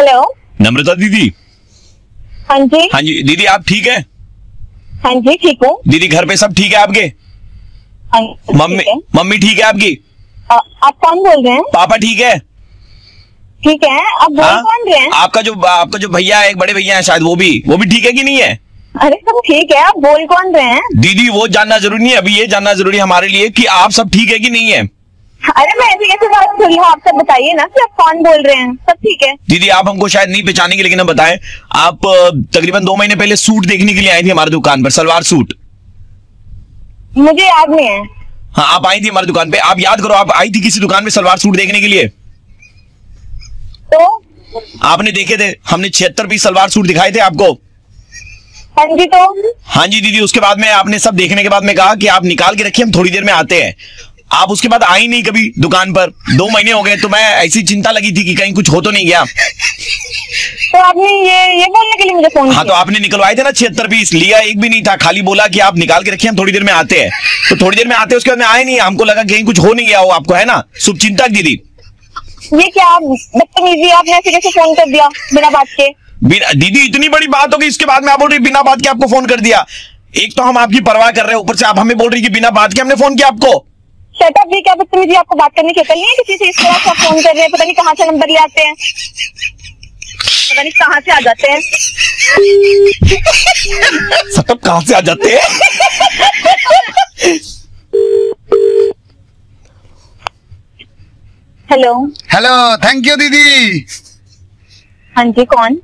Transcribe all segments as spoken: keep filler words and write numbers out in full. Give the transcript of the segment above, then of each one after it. Hello नम्रता दीदी। हाँ जी हाँ जी दीदी आप ठीक है? हाँ जी ठीक हूँ दीदी। घर पे सब ठीक है आपके? हाँ मम्मी मम्मी ठीक है आपकी? आ, आप कौन बोल रहे हैं? पापा ठीक है? ठीक है। आप बोल हाँ? कौन रहे हैं? आपका जो आपका जो भैया है, एक बड़े भैया है शायद, वो भी वो भी ठीक है कि नहीं है? अरे सब ठीक है। आप बोल कौन रहे हैं? दीदी वो जानना जरूरी नहीं है, अभी ये जानना जरूरी हमारे लिए कि आप सब ठीक है कि नहीं है। अरे मैं भी कैसे बात कर रही हूँ, आप सब बताइए ना कि आप कौन बोल रहे हैं। सब ठीक है दीदी। आप हमको शायद नहीं पहचानेंगे लेकिन हम बताएं, आप तकरीबन दो महीने पहले सूट देखने के लिए आई थी हमारी दुकान पर, सलवार सूट। मुझे याद नहीं है। हाँ आप आई थी हमारी दुकान पे, आप याद करो, आप आई थी किसी दुकान पे सलवार सूट देखने के लिए, तो आपने देखे थे, हमने छिहत्तर पीस सलवार सूट दिखाए थे आपको। हाँ जी तो हाँ जी दीदी, उसके बाद में आपने सब देखने के बाद में कहा कि आप निकाल के रखिए, हम थोड़ी देर में आते हैं। आप उसके बाद आई नहीं कभी दुकान पर, दो महीने हो गए, तो मैं ऐसी चिंता लगी थी कि कहीं कुछ हो तो नहीं गया। तो आपने ये ये बोलने के लिए मुझे फोन किया। हाँ तो आपने निकलवाए थे ना छिहत्तर पीस, लिया एक भी नहीं था, खाली बोला कि आप निकाल के रखिए, हम थोड़ी देर में आते हैं। तो थोड़ी देर में आते हैं, उसके बाद में आए नहीं, हमको लगा कहीं कुछ हो नहीं गया हो आपको, है ना शुभचिंतक दीदी। ये क्या आप बदतमीजी, आपने ऐसे कैसे फोन कर दिया बिना बात के? दीदी इतनी बड़ी बात होगी, इसके बाद में आप बोल रही बिना बात के आपको फोन कर दिया। एक तो हम आपकी परवाह कर रहे हैं, ऊपर से आप हमें बोल रही कि बिना बात के हमने फोन किया आपको। शटअप भी क्या बदतमीजी, आपको बात करने की अकल नहीं है किसी से? इस तरह से आप फोन कर रहे हैं, पता नहीं कहाँ से नंबर ले आते हैं, पता नहीं कहाँ से आ जाते हैं। शटअप कहाँ से आ जाते हैं? हेलो हेलो थैंक यू दीदी। हाँ जी कौन?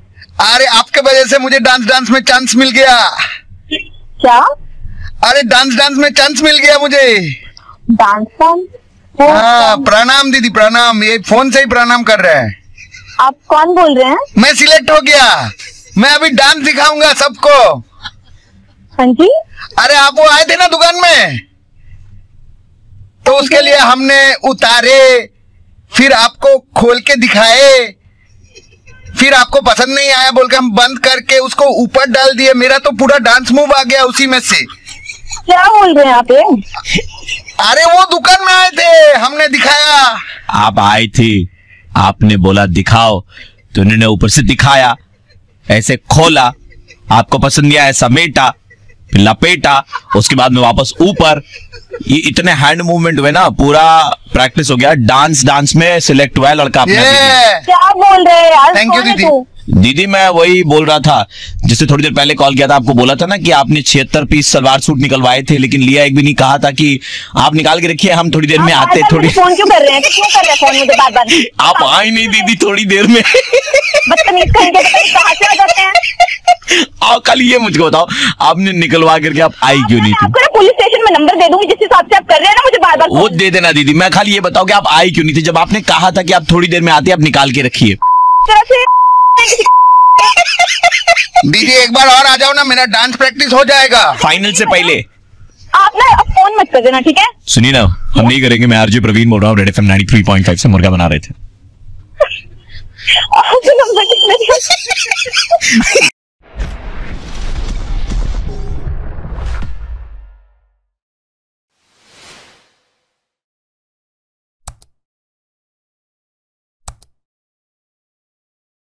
अरे आपके वजह से मुझे डांस डांस में चांस मिल गया। क्या? अरे डांस डांस में चांस मिल गया मुझे। डांस? हाँ प्रणाम दीदी प्रणाम, ये फोन से ही प्रणाम कर रहे हैं। आप कौन बोल रहे हैं? मैं सिलेक्ट हो गया, मैं अभी डांस दिखाऊंगा सबको। हाँ जी। अरे आप वो आए थे ना दुकान में, तो उसके लिए हमने उतारे, फिर आपको खोल के दिखाए, फिर आपको पसंद नहीं आया बोल के हम बंद करके उसको ऊपर डाल दिए। मेरा तो पूरा डांस मूव आ गया उसी में से। क्या बोल रहे हैं आप? अरे वो दुकान में आए थे, हमने दिखाया। आप आए थे, आपने बोला दिखाओ, तो उन्होंने ऊपर से दिखाया, ऐसे खोला, आपको पसंद नहीं आया, समेटा, फिर लपेटा, उसके बाद में वापस ऊपर। ये इतने हैंड मूवमेंट हुए ना, पूरा प्रैक्टिस हो गया। डांस डांस में सिलेक्ट हुआ है लड़का। क्या बोल रहे हैं यार? थैंक यू दीदी। दीदी मैं वही बोल रहा था जिससे थोड़ी देर पहले कॉल किया था, आपको बोला था ना कि आपने छिहत्तर पीस सलवार सूट निकलवाए थे लेकिन लिया एक भी नहीं, कहा था कि आप निकाल के रखिए हम थोड़ी देर में आते। थोड़ी फोन क्यों कर रहे हैं? तो क्यों कर रहे हैं फोन मुझे बार बार? आप आए नहीं दीदी थोड़ी देर में। और कल ये मुझको बताओ, आपने निकलवा करके आप आई क्यों नहीं थी? पुलिस स्टेशन में नंबर दे दूंगी जिस हिसाब से आप कर रहे हैं ना मुझे बार बार। वो दे देना दीदी, मैं खाली ये बताओ कि आप आई क्यों नहीं थी जब आपने कहा था कि आप थोड़ी देर में आते, आप निकाल के रखिए। दीदी एक बार और आ जाओ ना, मेरा डांस प्रैक्टिस हो जाएगा फाइनल से पहले। आप ना अब फोन मत कर देना ठीक है? सुनिए ना हम नहीं करेंगे। मैं आरजे प्रवीण बोल रहा हूँ, रेड एफएम तिरानवे पॉइंट पाँच से मुर्गा बना रहे थे।